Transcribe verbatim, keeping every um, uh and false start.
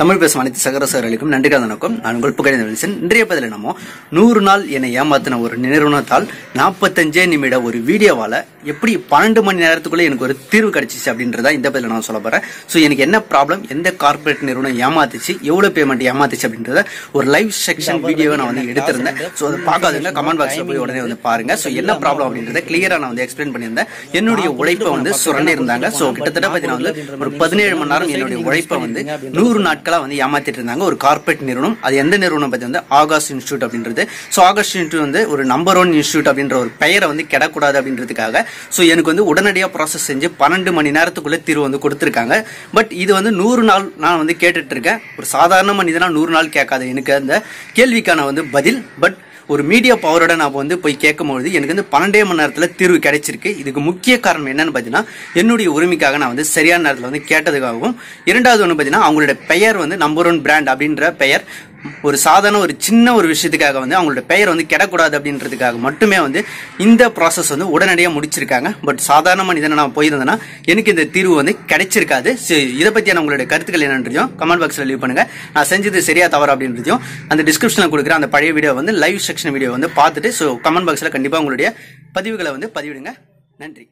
தமிழ் பேசும் அனைத்து சகர சகர்களுக்கும் நன்றிகள் வணக்கம். நான் உங்கள் புகழேந்திர வில்சன். இன்றைய பதில நம்ம நூறு நாள் என்னை ஏமாத்தின ஒரு நிறுவனத்தால் நாற்பத்தஞ்சே நிமிட ஒரு வீடியோவால எப்படி பன்னெண்டு மணி நேரத்துக்குள்ளே எனக்கு ஒரு தீர்வு கிடைச்சிச்சு அப்படின்றத இந்த பதில நான் சொல்ல போறேன். ஸோ எனக்கு என்ன ப்ராப்ளம், எந்த கார்பரேட் நிறுவனம் ஏமாத்துச்சு, எவ்வளவு பேமெண்ட் ஏமாத்துச்சு அப்படின்றத ஒரு லைவ் செக்ஷன் வீடியோவை நான் வந்து எடுத்திருந்தேன். ஸோ அதை பார்க்காதுன்னா கமெண்ட் பாக்ஸில் போய் உடனே வந்து பாருங்க. ஸோ என்ன ப்ராப்ளம் அப்படின்றத கிளியரா நான் வந்து எக்ஸ்பிளைன் பண்ணியிருந்தேன். என்னுடைய உழைப்பை வந்து சுரண்டி இருந்தாங்க. ஸோ கிட்டத்தட்ட பார்த்தீங்கன்னா வந்து ஒரு பதினேழு மணி நேரம் என்னுடைய உழைப்பை வந்து நூறு நாட்கள் வந்து ஏமாத்திட்டு இருந்தாங்க ஒரு கார்பரேட் நிறுவனம். அது எந்த நிறுவனம் பத்தி வந்து ஆகாஷ் இன்ஸ்டிடியூட் அப்படின்றது. சோ ஆகாஷ் இன்ஸ்டிடியூட் வந்து ஒரு நம்பர் ஒன் இன்ஸ்டிடியூட் அப்படின்ற ஒரு பெயரை வந்து கிடக்கூடாது அப்படின்றதுக்காக சோ எனக்கு வந்து உடனடியாக ப்ராசஸ் செஞ்சு பன்னெண்டு மணி நேரத்துக்குள்ள தீர்வு வந்து கொடுத்துருக்காங்க. பட் இது வந்து நூறு நாள் நான் வந்து கேட்டுட்டு இருக்கேன். ஒரு சாதாரண மனிதனா நூறு நாள் கேட்காது எனக்கு அந்த கேள்விக்கான வந்து பதில். பட் ஒரு மீடியா பவரோட நான் வந்து போய் கேட்கும்போது எனக்கு வந்து பன்னெண்டே மணி நேரத்தில் தீர்வு கிடைச்சிருக்கு. இதுக்கு முக்கிய காரணம் என்னன்னு பார்த்தீங்கன்னா என்னுடைய உரிமைக்காக நான் வந்து சரியான நேரத்தில் வந்து கேட்டதுக்காகவும், இரண்டாவது ஒன்று பார்த்தீங்கன்னா அவங்களோட பெயர் வந்து நம்பர் ஒன் பிராண்ட் அப்படின்ற பெயர் ஒரு சாதாரண ஒரு சின்ன ஒரு விஷயத்துக்காக வந்து அவங்களோட பெயர் வந்து கிடக்கூடாது அப்படின்றதுக்காக மட்டுமே வந்து இந்த ப்ராசஸ் வந்து உடனடியாக முடிச்சிருக்காங்க. பட் சாதாரண மனிதனை நான் போயிருந்தேன்னா எனக்கு இந்த தீர்வு வந்து கிடைச்சிருக்காது. இதை பற்றியான உங்களுடைய கருத்துக்கள் என்னன்றதையும் கமெண்ட் பாக்ஸில் லீவ் பண்ணுங்க. நான் செஞ்சது சரியா தவறு அப்படின்றதையும் அந்த டிஸ்கிரிப்ஷனில் கொடுக்குற அந்த பழைய வீடியோ வந்து லைவ் செக்ஷன் வீடியோ வந்து பார்த்துட்டு ஸோ கமெண்ட் பாக்ஸில் கண்டிப்பாக உங்களுடைய பதிவுகளை வந்து பதிவிடுங்க. நன்றி.